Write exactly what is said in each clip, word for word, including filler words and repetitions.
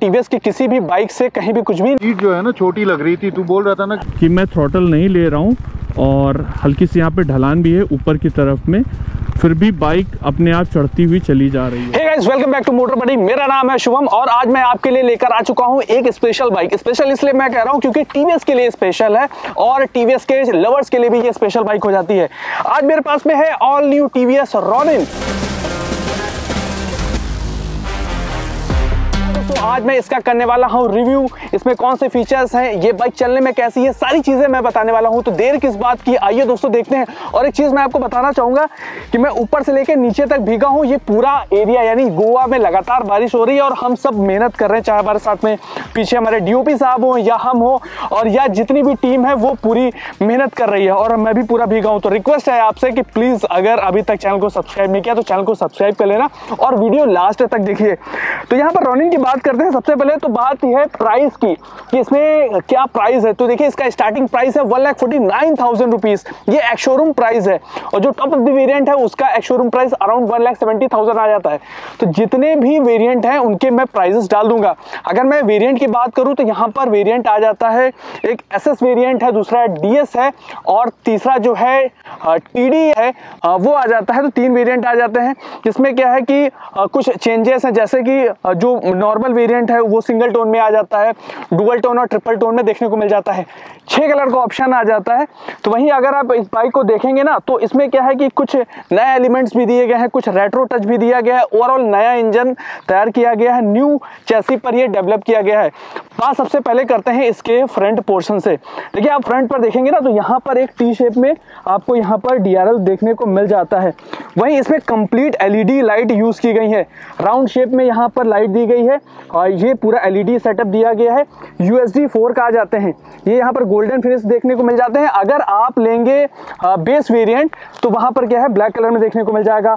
TVS की किसी भी बाइक से कहीं भी कुछ भी। सीट जो है ना छोटी लग रही थी, तू बोल रहा था ना कि मैं थ्रॉटल नहीं ले रहा हूँ, और हल्की सी यहाँ पे ढलान भी है ऊपर की तरफ में, फिर भी बाइक अपने आप चढ़ती हुई चली जा रही है। Hey guys, welcome back to मोटरबडी। मेरा नाम है शुभम और आज मैं आपके लिए लेकर आ चुका हूं एक स्पेशल बाइक। स्पेशल इसलिए मैं कह रहा हूं क्योंकि टीवीएस के लिए स्पेशल है और टीवीएस के लवर्स के लिए भी ये स्पेशल बाइक हो जाती है। आज मेरे पास में है ऑल न्यू टीवीएस रॉनिन। आज मैं इसका करने वाला हूँ रिव्यू, इसमें कौन से फीचर्स हैं, ये बाइक चलने में कैसी है, सारी चीज़ें मैं बताने वाला हूँ। तो देर किस बात की, आइए दोस्तों देखते हैं। और एक चीज़ मैं आपको बताना चाहूँगा कि मैं ऊपर से लेकर नीचे तक भीगा हूँ। ये पूरा एरिया यानी गोवा में लगातार बारिश हो रही है और हम सब मेहनत कर रहे हैं, चाहे हमारे साथ में पीछे हमारे डी ओ पी साहब हों या हम हो और या जितनी भी टीम है वो पूरी मेहनत कर रही है और मैं भी पूरा भीगा हूँ। तो रिक्वेस्ट है आपसे कि प्लीज़ अगर अभी तक चैनल को सब्सक्राइब नहीं किया तो चैनल को सब्सक्राइब कर लेना और वीडियो लास्ट तक देखिए। तो यहाँ पर रॉनिन की बात करते हैं। सबसे पहले तो बात यह है प्राइस की कि इसमें क्या प्राइस है। तो देखिए इसका स्टार्टिंग प्राइस है एक लाख उनचास हज़ार रुपीस, ये एक्स शोरूम प्राइस है, और जो टॉप ऑफ द वेरिएंट है उसका एक्स शोरूम प्राइस अराउंड एक लाख सत्तर हज़ार आ जाता है। तो जितने भी वेरिएंट हैं उनके मैं प्राइसेस डाल दूंगा। अगर मैं वेरिएंट की बात करूं तो यहाँ पर वेरिएंट आ जाता है, एक एस एस वेरिएंट है, दूसरा डी एस है और तीसरा जो है टी डी है वो आ जाता है। तो तीन वेरिएंट आ जाते हैं। इसमें क्या है कि कुछ चेंजेस हैं, जैसे कि जो नॉर्मल वेरिएंट है वो सिंगल टोन में आ जाता है, डुअल टोन और ट्रिपल टोन में देखने को मिल जाता है, छह कलर का ऑप्शन आ जाता है। तो वहीं अगर आप इस बाइक को देखेंगे ना तो इसमें क्या है कि कुछ नए एलिमेंट्स भी दिए गए हैं, कुछ रेट्रो टच भी दिया गया है, ओवरऑल नया इंजन तैयार किया गया है, न्यू चैसी पर ये डेवलप किया गया है। बात सबसे पहले करते हैं इसके फ्रंट पोर्शन से। देखिए आप फ्रंट पर देखेंगे ना तो यहाँ पर एक टी शेप में आपको यहाँ पर डी आर एल देखने को मिल जाता है। वहीं इसमें complete L E D light use की गई है, राउंड शेप में यहाँ पर लाइट दी गई है और ये पूरा एलईडी सेटअप दिया गया है। यूएसडी फोर का आ जाते हैं, ये यहाँ पर गोल्डन फिनिश देखने को मिल जाते हैं। अगर आप लेंगे बेस वेरिएंट तो वहाँ पर क्या है ब्लैक कलर में देखने को मिल जाएगा।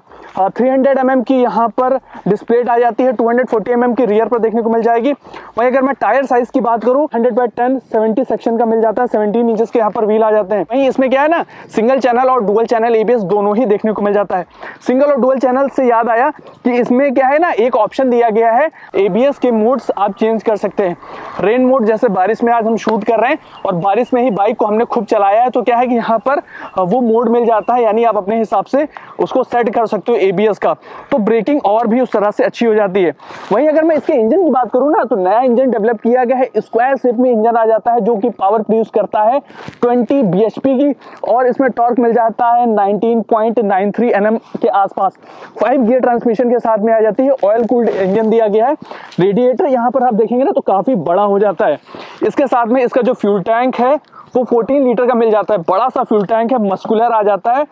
तीन सौ एम एम की यहाँ पर डिस्प्ले आ जाती है, दो सौ चालीस एम एम की रियर पर देखने को मिल जाएगी। वहीं अगर मैं टायर साइज की बात करूँ hundred by ten, seventy section का मिल जाता है, सेवेंटीन इंचेस के यहाँ पर व्हील आ जाते हैं। वहीं इसमें क्या है ना सिंगल चैनल और डुअल चैनल एबीएस दोनों ही देखने को मिल जाता है। सिंगल और डुअल चैनल से याद आया कि इसमें क्या है ना एक ऑप्शन दिया गया है एबीएस के मोड्स आप चेंज कर सकते हैं। रेन मोड, जैसे बारिश में आज हम शूट कर रहे हैं और बारिश में ही बाइक को हमने खूब चलाया है तो क्या है कि यहाँ पर वो मोड मिल जाता है, यानी आप अपने हिसाब से उसको सेट कर सकते हो एबीएस का। तो ब्रेकिंग और भी उस तरह से अच्छी हो जाती है। वहीं अगर मैं इसके इंजन की बात करूँ ना तो नया इंजन डेवलप किया गया है, स्क्वायर शेप में इंजन आ जाता है जो कि पावर प्रोड्यूस करता है ट्वेंटी बी एच पी की और इसमें टॉर्क मिल जाता है nineteen point nine three N M के आसपास। फाइव गियर ट्रांसमिशन के साथ में आ जाती है, ऑयल कूल्ड इंजन दिया गया है। रेडिएटर यहाँ पर आप देखेंगे ना तो काफ़ी बड़ा हो जाता है। इसके साथ में इसका जो फ्यूल टैंक है वो चौदह लीटर का मिल जाता है, बड़ा सा फ्यूल टैंक है, मस्कुलर आ जाता है।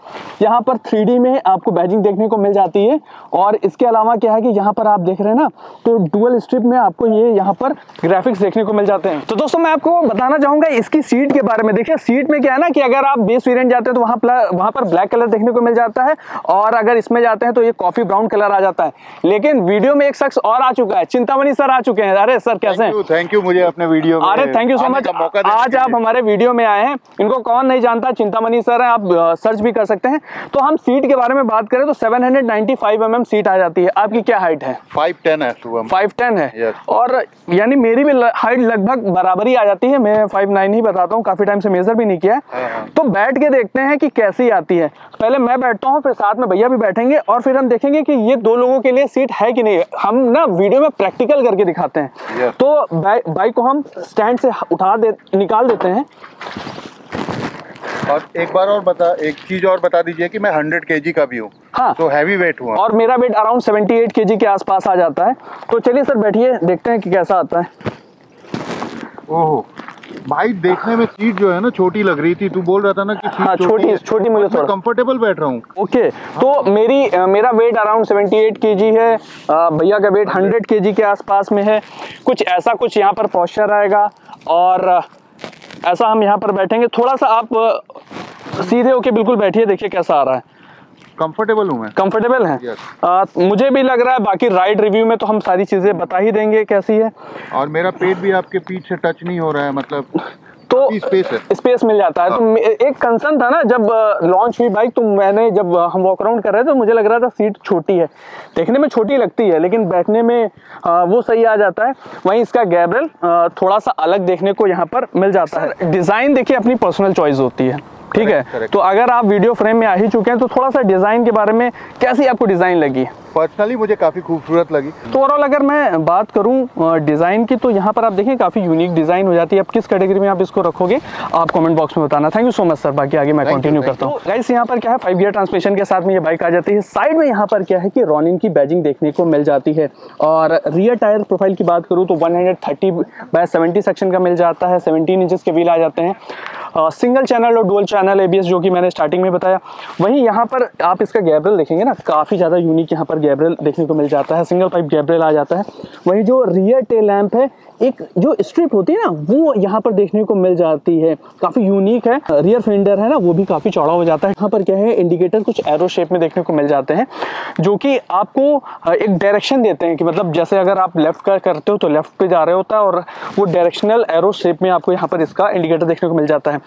यहाँ पर थ्री डी में आपको बैजिंग देखने को मिल जाती है। और इसके अलावा क्या है कि यहाँ पर आप देख रहे हैं ना तो डुअल स्ट्रिप में आपको ये यहाँ पर ग्राफिक्स देखने को मिल जाते हैं। तो दोस्तों मैं आपको बताना चाहूँगा इसकी सीट के बारे में। देखिए सीट में क्या है ना कि अगर आप बेस वेरिएंट जाते हैं तो वहाँ पर वहाँ पर ब्लैक कलर देखने को मिल जाता है और अगर इसमें जाते हैं तो ये कॉफी ब्राउन कलर आ जाता है। लेकिन वीडियो में एक शख्स और आ चुका है, चिंतामणि सर आ चुके हैं। अरे सर कैसे हैं? थैंक यू मुझे अपने वीडियो में, अरे थैंक यू सो मच, आज आप हमारे वीडियो में आए हैं। इनको कौन नहीं जानता, चिंतामणि सर हैं, आप सर्च भी कर सकते हैं। तो हम सीट के बारे में बात करें तो सात सौ पचानवे एम एम सीट आ जाती है। आपकी क्या हाइट है? पाँच दस है, पाँच दस है। yes. और यानी मेरी भी हाइट लगभग बराबरी आ जाती है, मैं पाँच नौ ही बताता हूं, काफी टाइम से मेजर भी नहीं किया। uh-huh. तो बैठ के देखते हैं कि कैसी आती है। पहले मैं बैठता हूँ, फिर साथ में भैया भी बैठेंगे और फिर हम देखेंगे कि ये दो लोगों के लिए सीट है कि नहीं। हम ना वीडियो में प्रैक्टिकल करके दिखाते हैं। तो बाइक को हम स्टैंड से उठा निकाल देते हैं। और एक बार और बता एक चीज और बता दीजिए कि मैं हंड्रेड केजी का भी हूँ। हाँ, तो हैवी वेट हुआ और मेरा वेट अराउंड अठहत्तर केजी के आसपास आ जाता है। तो चलिए सर बैठिए, देखते हैं कि कैसा आता है। ओह भाई देखने में सीट जो है ना छोटी लग रही थी, तू बोल रहा था ना कि हाँ, छोटी छोटी मुझे थोड़ा कंफर्टेबल बैठ रहा हूँ। ओके हाँ। तो मेरी मेरा वेट अराउंड अठहत्तर केजी है, भैया का वेट हंड्रेड केजी के आसपास में है। कुछ ऐसा कुछ यहाँ पर पॉस्चर आएगा और ऐसा हम यहाँ पर बैठेंगे। थोड़ा सा आप सीधे होके बिल्कुल बैठिए, देखिए कैसा आ रहा है। कंफर्टेबल हूँ मैं, कंफर्टेबल है। yes. आ, मुझे भी लग रहा है, बाकी राइड रिव्यू में तो हम सारी चीजें बता ही देंगे कैसी है। और मेरा पेट भी आपके पीठ से टच नहीं हो रहा है, मतलब तो स्पेस मिल जाता है। तो एक कंसर्न था ना जब लॉन्च हुई बाइक, तो मैंने जब हम वॉक अराउंड कर रहे थे तो मुझे लग रहा था सीट छोटी है, देखने में छोटी लगती है लेकिन बैठने में वो सही आ जाता है। वहीं इसका गैब्रेल थोड़ा सा अलग देखने को यहाँ पर मिल जाता है। डिज़ाइन देखिए अपनी पर्सनल चॉइस होती है, ठीक है। करेक्ट। तो अगर आप वीडियो फ्रेम में आ ही चुके हैं तो थोड़ा सा डिजाइन के बारे में, कैसी आपको डिजाइन लगी? पर्सनली मुझे काफी खूबसूरत लगी। तो ओवरऑल अगर मैं बात करूं डिजाइन की तो यहाँ पर आप देखें काफी यूनिक डिजाइन हो जाती है। आप किस कैटेगरी में आप इसको रखोगे आप कमेंट बॉक्स में बताना। Thank you so much sir, बाकी आगे मैं कंटिन्यू करता हूँ। गाइस यहाँ पर क्या है, फाइव गियर ट्रांसमिशन के साथ में ये बाइक आ जाती है। साइड में यहाँ पर क्या है कि रॉनिन की बैजिंग देखने को मिल जाती है। और रियर टायर प्रोफाइल की बात करूँ तो one hundred thirty by seventy section का मिल जाता है। सेवेंटीन इंचज के व्हील आ जाते हैं, सिंगल चैनल और डुअल चैनल एबीएस जो कि मैंने स्टार्टिंग में बताया। वहीं यहाँ पर आप इसका गैब्रेल देखेंगे ना, काफ़ी ज़्यादा यूनिक यहाँ पर गैब्रेल देखने को मिल जाता है, सिंगल पाइप गैब्रेल आ जाता है। वहीं जो रियर टेल लैंप है, एक जो स्ट्रिप होती है ना वो यहाँ पर देखने को मिल जाती है, काफ़ी यूनिक है। रियर फेंडर है ना वो भी काफ़ी चौड़ा हो जाता है। यहाँ पर क्या है इंडिकेटर कुछ एरो शेप में देखने को मिल जाते हैं जो कि आपको एक डायरेक्शन देते हैं कि मतलब जैसे अगर आप लेफ्ट का करते हो तो लेफ्ट पे जा रहे होता है, और वो डायरेक्शनल एरो शेप में आपको यहाँ पर इसका इंडिकेटर देखने को मिल जाता है।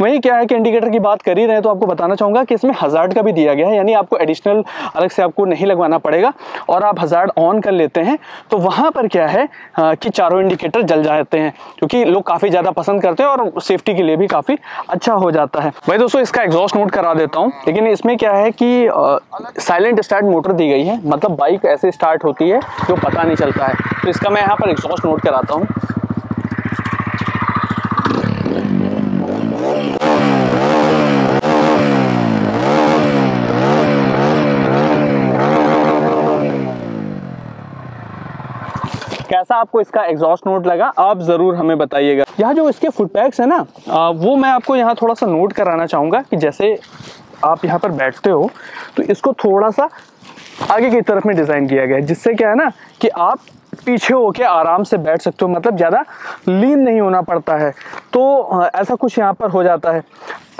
वहीं क्या है कि इंडिकेटर की बात कर ही रहे हैं तो आपको बताना चाहूँगा कि इसमें हजार्ड का भी दिया गया है, यानी आपको एडिशनल अलग से आपको नहीं लगवाना पड़ेगा। और आप हजार्ड ऑन कर लेते हैं तो वहाँ पर क्या है कि चारों इंडिकेटर जल जाते हैं, क्योंकि लोग काफ़ी ज़्यादा पसंद करते हैं और सेफ्टी के लिए भी काफ़ी अच्छा हो जाता है। भाई दोस्तों इसका एग्जॉस्ट नोट करा देता हूँ, लेकिन इसमें क्या है कि साइलेंट स्टार्ट मोटर दी गई है, मतलब बाइक ऐसे स्टार्ट होती है जो पता नहीं चलता है। तो इसका मैं यहाँ पर एग्जॉस्ट नोट कराता हूँ। कैसा आपको इसका एग्जॉस्ट नोट लगा आप ज़रूर हमें बताइएगा। यहाँ जो इसके फुट पैक्स है ना वो मैं आपको यहाँ थोड़ा सा नोट कराना चाहूँगा कि जैसे आप यहाँ पर बैठते हो तो इसको थोड़ा सा आगे की तरफ में डिज़ाइन किया गया है, जिससे क्या है ना कि आप पीछे होके आराम से बैठ सकते हो, मतलब ज़्यादा लीन नहीं होना पड़ता है। तो ऐसा कुछ यहाँ पर हो जाता है।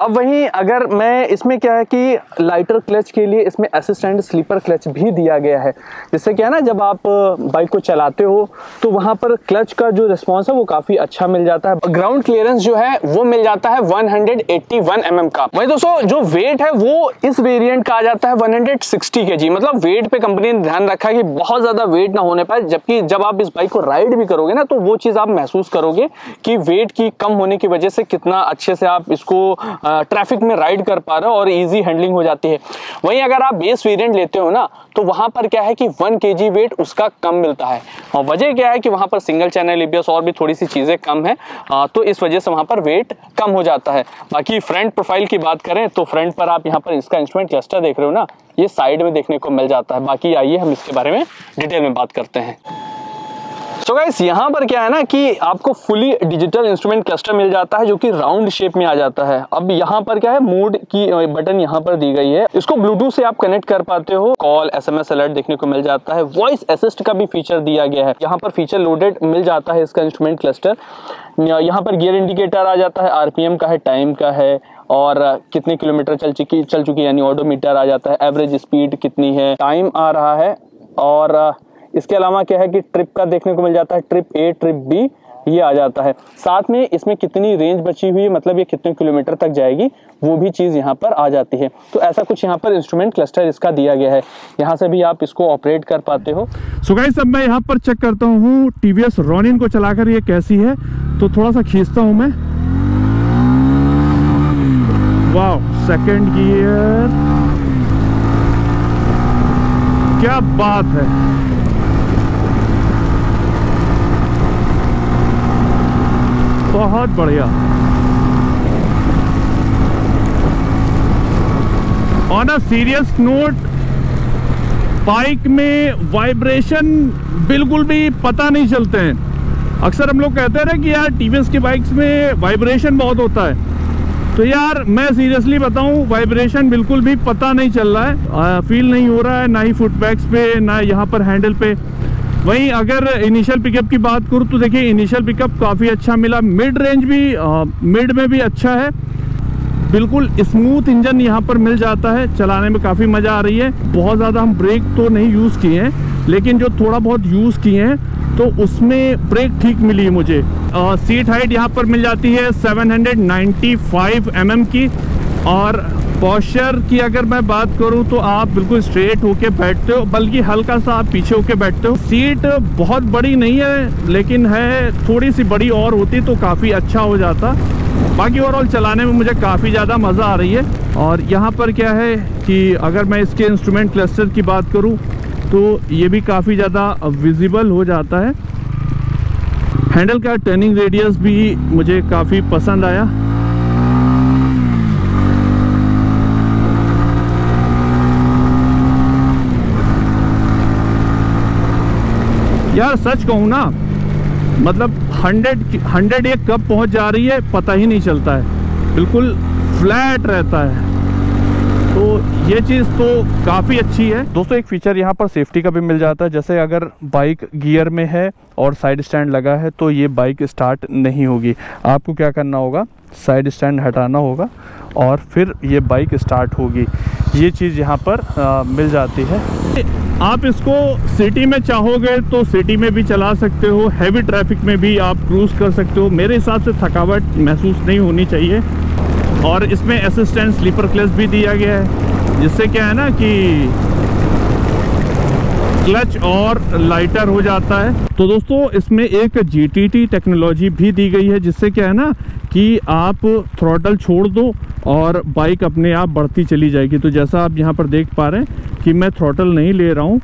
अब वहीं अगर मैं इसमें क्या है कि लाइटर क्लच के लिए इसमें असिस्टेंट स्लीपर क्लच भी दिया गया है, जिससे क्या है ना जब आप बाइक को चलाते हो तो वहाँ पर क्लच का जो रिस्पॉन्स है वो काफ़ी अच्छा मिल जाता है। ग्राउंड क्लियरेंस जो है वो मिल जाता है one eighty one M M का। वही दोस्तों जो वेट है वो इस वेरिएंट का आ जाता है वन सिक्सटी के जी, मतलब वेट पे कंपनी ने ध्यान रखा है कि बहुत ज़्यादा वेट ना होने पाए, जबकि जब आप इस बाइक को राइड भी करोगे ना तो वो चीज़ आप महसूस करोगे कि वेट की कम होने की वजह से कितना अच्छे से आप इसको ट्रैफिक में राइड कर पा रहे हो और इजी हैंडलिंग हो जाती है। वहीं अगर आप बेस वेरिएंट लेते हो ना तो वहाँ पर क्या है कि वन केजी वेट उसका कम मिलता है, और वजह क्या है कि वहाँ पर सिंगल चैनल एबीएस और भी थोड़ी सी चीज़ें कम है, तो इस वजह से वहाँ पर वेट कम हो जाता है। बाकी फ्रंट प्रोफाइल की बात करें तो फ्रंट पर आप यहाँ पर इसका इंस्ट्रूमेंट क्लस्टर देख रहे हो ना, ये साइड में देखने को मिल जाता है। बाकी आइए हम इसके बारे में डिटेल में बात करते हैं। सो गाइस यहाँ पर क्या है ना कि आपको फुली डिजिटल इंस्ट्रूमेंट क्लस्टर मिल जाता है जो कि राउंड शेप में आ जाता है। अब यहाँ पर क्या है मोड की बटन यहाँ पर दी गई है, इसको ब्लूटूथ से आप कनेक्ट कर पाते हो। कॉल एसएमएस अलर्ट देखने को मिल जाता है, वॉइस असिस्ट का भी फीचर दिया गया है। यहाँ पर फीचर लोडेड मिल जाता है इसका इंस्ट्रूमेंट क्लस्टर। यहाँ पर गियर इंडिकेटर आ जाता है, आरपीएम का है, टाइम का है, और कितने किलोमीटर चल चुकी चल चुकी यानी ऑडोमीटर आ जाता है, एवरेज स्पीड कितनी है, टाइम आ रहा है। और इसके अलावा क्या है कि ट्रिप का देखने को मिल जाता है, ट्रिप ए ट्रिप बी ये आ जाता है। साथ में इसमें कितनी रेंज बची हुई है, मतलब ये कितने किलोमीटर तक जाएगी वो भी चीज़ यहाँ पर आ जाती है। तो ऐसा कुछ यहाँ पर इंस्ट्रूमेंट क्लस्टर इसका दिया गया है, यहाँ से भी आप इसको ऑपरेट कर पाते हो। सो गाइस अब मैं यहाँ पर चेक करता हूँ टीवीएस रॉनिन को चलाकर ये कैसी है, तो थोड़ा सा खींचता हूँ मैं। वाओ, सेकेंड गियर, क्या बात है। बहुत बढ़िया। On a serious note, bike में वाइब्रेशन बिल्कुल भी पता नहीं चलते हैं। अक्सर हम लोग कहते हैं ना कि यार टीवीएस की बाइक्स में वाइब्रेशन बहुत होता है, तो यार मैं सीरियसली बताऊं वाइब्रेशन बिल्कुल भी पता नहीं चल रहा है, फील नहीं हो रहा है, ना ही फुटबैक्स पे ना यहाँ पर हैंडल पे। वहीं अगर इनिशियल पिकअप की बात करूँ तो देखिए इनिशियल पिकअप काफ़ी अच्छा मिला, मिड रेंज भी आ, मिड में भी अच्छा है, बिल्कुल स्मूथ इंजन यहाँ पर मिल जाता है, चलाने में काफ़ी मज़ा आ रही है। बहुत ज़्यादा हम ब्रेक तो नहीं यूज़ किए हैं, लेकिन जो थोड़ा बहुत यूज़ किए हैं तो उसमें ब्रेक ठीक मिली मुझे। आ, सीट हाइट यहाँ पर मिल जाती है seven hundred ninety five M M की। और पॉस्चर की अगर मैं बात करूं तो आप बिल्कुल स्ट्रेट होके बैठते हो, बल्कि हल्का सा आप पीछे होके बैठते हो। सीट बहुत बड़ी नहीं है लेकिन है, थोड़ी सी बड़ी और होती तो काफ़ी अच्छा हो जाता। बाकी ओवरऑल चलाने में मुझे काफ़ी ज़्यादा मज़ा आ रही है। और यहाँ पर क्या है कि अगर मैं इसके इंस्ट्रूमेंट क्लस्टर की बात करूँ तो ये भी काफ़ी ज़्यादा विजिबल हो जाता है। हैंडल का टर्निंग रेडियस भी मुझे काफ़ी पसंद आया। यार सच कहूँ ना, मतलब हंड्रेड हंड्रेड एक कब पहुँच जा रही है पता ही नहीं चलता है, बिल्कुल फ्लैट रहता है। तो ये चीज़ तो काफ़ी अच्छी है। दोस्तों एक फ़ीचर यहाँ पर सेफ्टी का भी मिल जाता है, जैसे अगर बाइक गियर में है और साइड स्टैंड लगा है तो ये बाइक स्टार्ट नहीं होगी। आपको क्या करना होगा, साइड स्टैंड हटाना होगा और फिर ये बाइक स्टार्ट होगी। ये चीज़ यहाँ पर आ, मिल जाती है। आप इसको सिटी में चाहोगे तो सिटी में भी चला सकते हो, हैवी ट्रैफिक में भी आप क्रूज़ कर सकते हो। मेरे हिसाब से थकावट महसूस नहीं होनी चाहिए। और इसमें असिस्टेंट स्लीपर क्लच भी दिया गया है, जिससे क्या है ना कि क्लच और लाइटर हो जाता है। तो दोस्तों इसमें एक जी टी टी टेक्नोलॉजी भी दी गई है, जिससे क्या है ना कि आप थ्रॉटल छोड़ दो और बाइक अपने आप बढ़ती चली जाएगी। तो जैसा आप यहाँ पर देख पा रहे हैं कि मैं थ्रॉटल नहीं ले रहा हूँ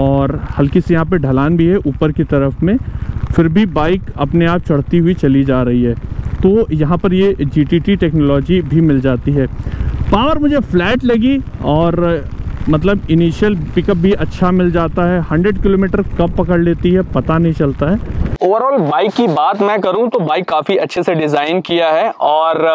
और हल्की सी यहाँ पे ढलान भी है ऊपर की तरफ में, फिर भी बाइक अपने आप चढ़ती हुई चली जा रही है। तो यहाँ पर ये जी टी टी टेक्नोलॉजी भी मिल जाती है। पावर मुझे फ्लैट लगी और मतलब इनिशियल पिकअप भी अच्छा मिल जाता है। हंड्रेड किलोमीटर कब पकड़ लेती है पता नहीं चलता है। ओवरऑल बाइक की बात मैं करूं तो बाइक काफ़ी अच्छे से डिज़ाइन किया है और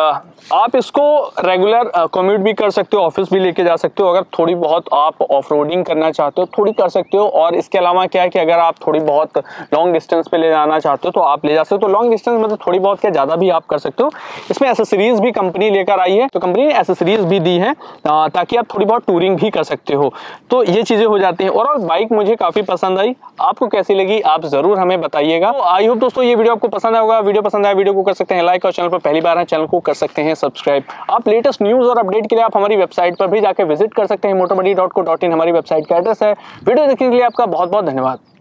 आप इसको रेगुलर कम्यूट भी कर सकते हो, ऑफिस भी लेके जा सकते हो। अगर थोड़ी बहुत आप ऑफ रोडिंग करना चाहते हो थोड़ी कर सकते हो। और इसके अलावा क्या है कि अगर आप थोड़ी बहुत लॉन्ग डिस्टेंस पे ले जाना चाहते हो तो आप ले जा सकते हो। तो लॉन्ग डिस्टेंस मतलब थोड़ी बहुत क्या ज़्यादा भी आप कर सकते हो। इसमें एसेसरीज़ भी कंपनी लेकर आई है, तो कंपनी ने एसेसरीज़ भी दी है ताकि आप थोड़ी बहुत टूरिंग भी कर सकते हो। तो ये चीज़ें हो जाती हैं। ओवरऑल बाइक मुझे काफ़ी पसंद आई, आपको कैसी लगी आप ज़रूर हमें बताइएगा। आई होप दोस्तों ये वीडियो आपको पसंद आया होगा। वीडियो पसंद आया वीडियो को कर सकते हैं लाइक, और चैनल पर पहली बार है चैनल को कर सकते हैं सब्सक्राइब। आप लेटेस्ट न्यूज़ और अपडेट के लिए आप हमारी वेबसाइट पर भी जाकर विजिट कर सकते हैं। मोटरबडी डॉट को डॉट इन हमारी वेबसाइट का एड्रेस है। वीडियो देखने के लिए आपका बहुत बहुत धन्यवाद।